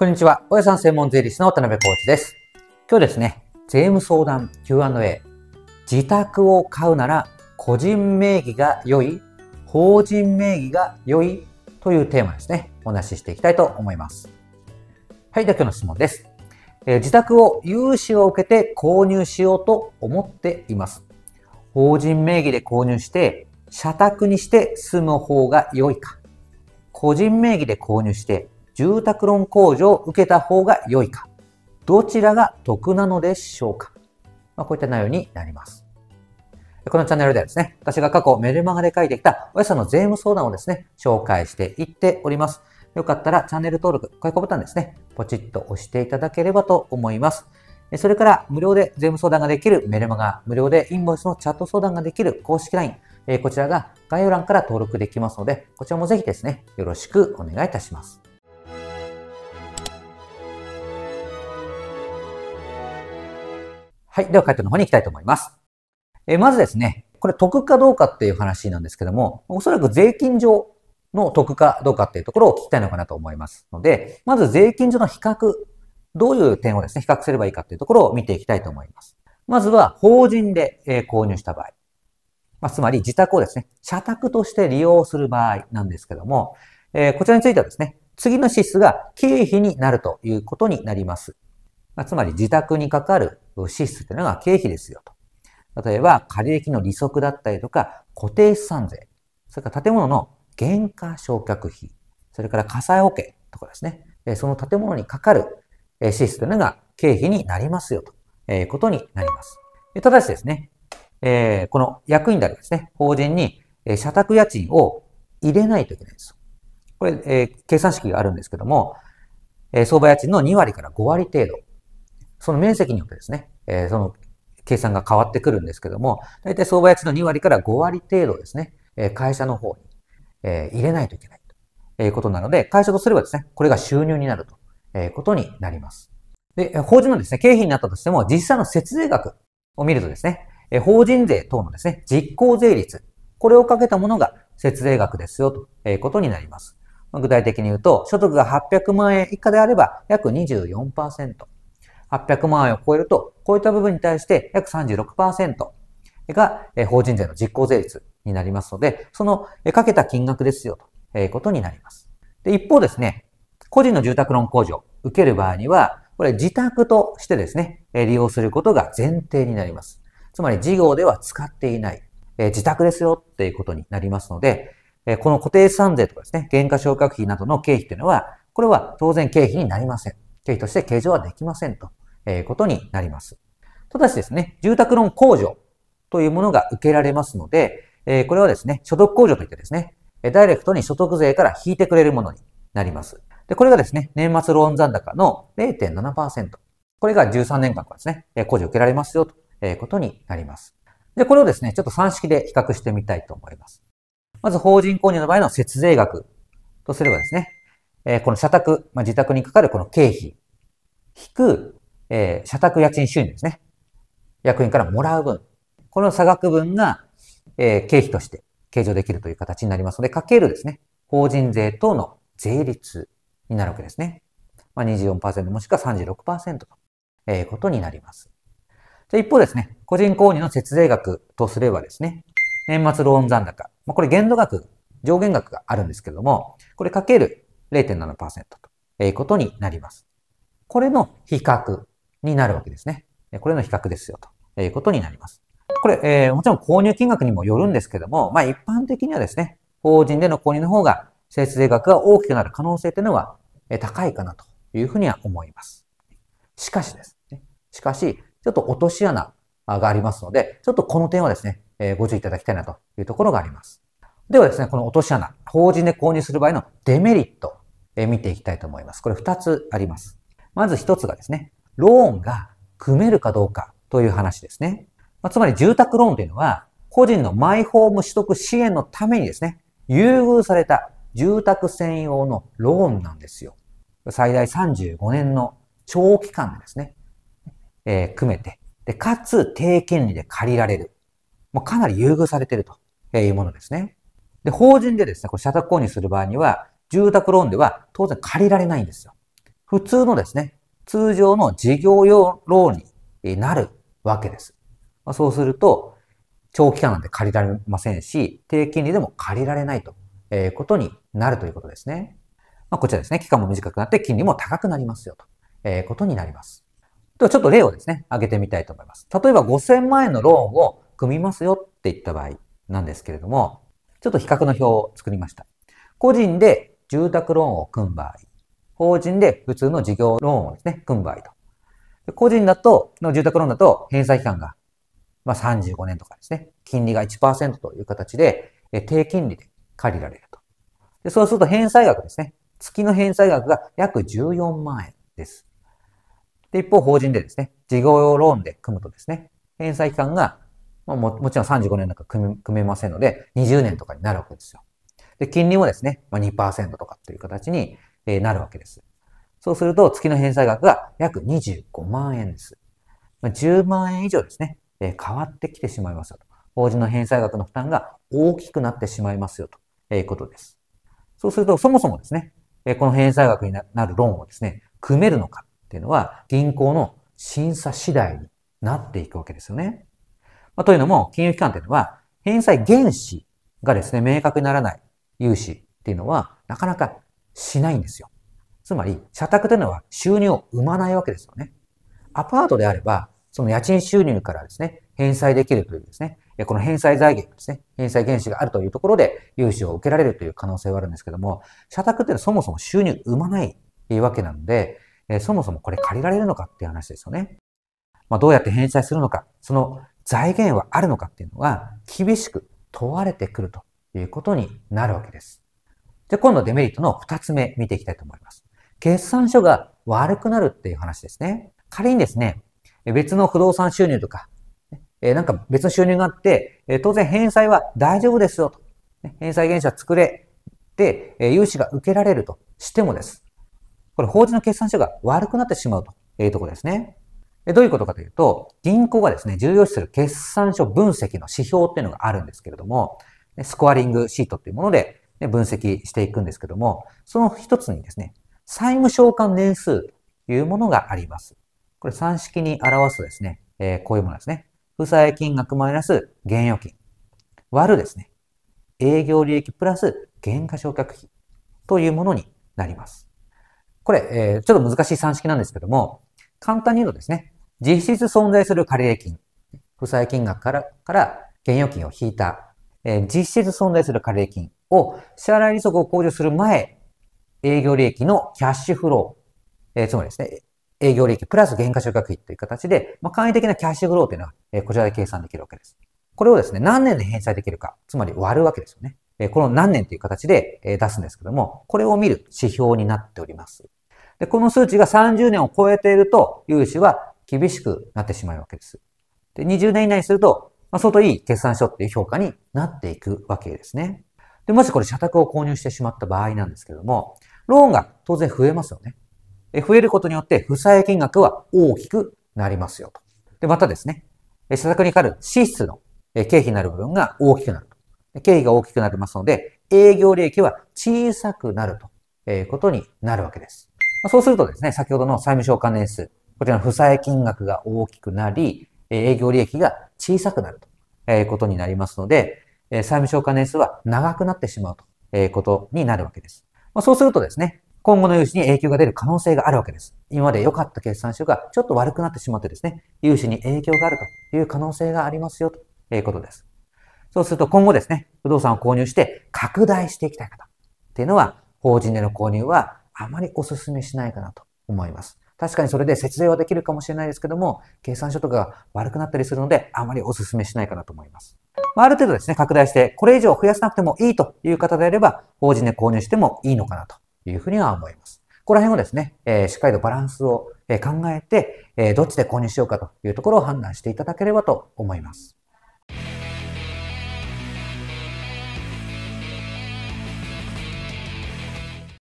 こんにちは。大家さん専門税理士の渡辺浩二です。今日ですね、税務相談 Q&A。自宅を買うなら個人名義が良い、法人名義が良いというテーマですね、お話ししていきたいと思います。はい、では今日の質問です。自宅を融資を受けて購入しようと思っています。法人名義で購入して、社宅にして住む方が良いか、個人名義で購入して、住宅ローン控除を受けた方が良いか、どちらが得なのでしょうか。こういった内容になります。このチャンネルではですね、私が過去メルマガで書いてきたおやさんの税務相談をですね、紹介していっております。よかったらチャンネル登録、高評価ボタンですね、ポチッと押していただければと思います。それから無料で税務相談ができるメルマガ、無料でインボイスのチャット相談ができる公式 LINE、こちらが概要欄から登録できますので、こちらもぜひですね、よろしくお願いいたします。はい。では、回答の方に行きたいと思います。まずですね、これ得かどうかっていう話なんですけども、おそらく税金上の得かどうかっていうところを聞きたいのかなと思いますので、まず税金上の比較、どういう点をですね、比較すればいいかっていうところを見ていきたいと思います。まずは、法人で購入した場合。つまり、自宅をですね、社宅として利用する場合なんですけども、こちらについてはですね、次の支出が経費になるということになります。つまり、自宅にかかる支出というのが経費ですよと。例えば、借入金の利息だったりとか、固定資産税、それから建物の減価償却費、それから火災保険とかですね、その建物にかかる支出というのが経費になりますよということになります。ただしですね、この役員であるですね、法人に社宅家賃を入れないといけないんです。これ、計算式があるんですけども、相場家賃の2割から5割程度。その面積によってですね、その計算が変わってくるんですけども、だいたい相場家賃の2割から5割程度ですね、会社の方に入れないといけないということなので、会社とすればですね、これが収入になるということになります。で、法人のですね、経費になったとしても、実際の節税額を見るとですね、法人税等のですね、実効税率、これをかけたものが節税額ですよということになります。具体的に言うと、所得が800万円以下であれば約 24%。800万円を超えると、こういった部分に対して約 36% が法人税の実効税率になりますので、そのかけた金額ですよということになります。で、一方ですね、個人の住宅ローン控除を受ける場合には、これ自宅としてですね、利用することが前提になります。つまり事業では使っていない自宅ですよっていうことになりますので、この固定資産税とかですね、減価償却費などの経費というのは、これは当然経費になりません。経費として計上はできませんということになります。ただしですね、住宅ローン控除というものが受けられますので、これはですね、所得控除といってですね、ダイレクトに所得税から引いてくれるものになります。で、これがですね、年末ローン残高の 0.7%。これが13年間からですね、控除受けられますよということになります。で、これをですね、ちょっと算式で比較してみたいと思います。まず法人購入の場合の節税額とすればですね、この社宅、自宅にかかるこの経費、引く、社宅家賃収入ですね。役員からもらう分。この差額分が、経費として計上できるという形になりますので、かけるですね、法人税等の税率になるわけですね。24% もしくは 36% ということになります。で一方ですね、個人購入の節税額とすればですね、年末ローン残高。これ限度額、上限額があるんですけども、これかける、0.7% ということになります。これの比較になるわけですね。これの比較ですよということになります。これ、もちろん購入金額にもよるんですけども、一般的にはですね、法人での購入の方が節税額が大きくなる可能性というのは高いかなというふうには思います。しかしですね。しかし、ちょっと落とし穴がありますので、ちょっとこの点はですね、ご注意いただきたいなというところがあります。ではですね、この落とし穴、法人で購入する場合のデメリット、見ていきたいと思います。これ2つあります。まず1つがですね、ローンが組めるかどうかという話ですね。つまり住宅ローンというのは、個人のマイホーム取得支援のためにですね、優遇された住宅専用のローンなんですよ。最大35年の長期間でですね、組めて、でかつ低金利で借りられる。もうかなり優遇されているというものですね。で法人でですね、これ社宅購入する場合には、住宅ローンでは当然借りられないんですよ。普通のですね、通常の事業用ローンになるわけです。そうすると、長期間なんて借りられませんし、低金利でも借りられないということになるということですね。こちらですね、期間も短くなって金利も高くなりますよということになります。ではちょっと例をですね、挙げてみたいと思います。例えば5000万円のローンを組みますよって言った場合なんですけれども、ちょっと比較の表を作りました。個人で住宅ローンを組む場合、法人で普通の事業ローンをですね、組む場合と。個人だと、の住宅ローンだと返済期間が35年とかですね、金利が 1% という形で、低金利で借りられると。でそうすると返済額ですね、月の返済額が約14万円です。で、一方法人でですね、事業用ローンで組むとですね、返済期間が、もちろん35年なんか組めませんので、20年とかになるわけですよ。で、金利もですね、2% とかという形になるわけです。そうすると、月の返済額が約25万円です。10万円以上ですね、変わってきてしまいますよと。法人の返済額の負担が大きくなってしまいますよということです。そうすると、そもそもですね、この返済額になるローンをですね、組めるのかっていうのは、銀行の審査次第になっていくわけですよね。というのも、金融機関というのは、返済原資がですね、明確にならない融資っていうのは、なかなかしないんですよ。つまり、社宅というのは収入を生まないわけですよね。アパートであれば、その家賃収入からですね、返済できるというですね、この返済財源ですね、返済原資があるというところで融資を受けられるという可能性はあるんですけども、社宅っていうのはそもそも収入生まないわけなので、そもそもこれ借りられるのかっていう話ですよね。どうやって返済するのか、その財源はあるのかっていうのが厳しく問われてくるということになるわけです。じゃあ今度デメリットの2つ目見ていきたいと思います。決算書が悪くなるっていう話ですね。仮にですね、別の不動産収入とか、なんか別の収入があって、当然返済は大丈夫ですよと。返済原資は作れて、融資が受けられるとしてもです。これ法人の決算書が悪くなってしまうというところですね。どういうことかというと、銀行がですね、重要視する決算書分析の指標っていうのがあるんですけれども、スコアリングシートっていうもので分析していくんですけども、その一つにですね、債務償還年数というものがあります。これ算式に表すとですね、こういうものですね。負債金額マイナス現預金割るですね、営業利益プラス減価償却費というものになります。これ、ちょっと難しい算式なんですけども、簡単に言うとですね、実質存在する借入金、負債金額から現預金を引いた、実質存在する借入金を支払い利息を控除する前、営業利益のキャッシュフロー、つまりですね、営業利益プラス減価償却費という形で、簡易的なキャッシュフローというのは、こちらで計算できるわけです。これをですね、何年で返済できるか、つまり割るわけですよね。この何年という形で出すんですけども、これを見る指標になっております。で、この数値が30年を超えていると、融資は厳しくなってしまうわけです。で、20年以内にすると、相当いい決算書っていう評価になっていくわけですね。で、もしこれ社宅を購入してしまった場合なんですけども、ローンが当然増えますよね。増えることによって負債金額は大きくなりますよと。で、またですね、社宅にかかる支出の経費になる部分が大きくなると。経費が大きくなりますので、営業利益は小さくなるということになるわけです。そうするとですね、先ほどの債務償還年数、こちらの負債金額が大きくなり、営業利益が小さくなるということになりますので、債務償還年数は長くなってしまうということになるわけです。そうするとですね、今後の融資に影響が出る可能性があるわけです。今まで良かった決算書がちょっと悪くなってしまってですね、融資に影響があるという可能性がありますよということです。そうすると今後ですね、不動産を購入して拡大していきたい方っていうのは、法人での購入はあまりお勧めしないかなと思います。確かにそれで節税はできるかもしれないですけども、計算書とかが悪くなったりするので、あまりお勧めしないかなと思います。ある程度ですね、拡大して、これ以上増やさなくてもいいという方であれば、法人で購入してもいいのかなと。いうふうには思います。ここら辺をですね、しっかりとバランスを考えて、どっちで購入しようかというところを判断していただければと思います。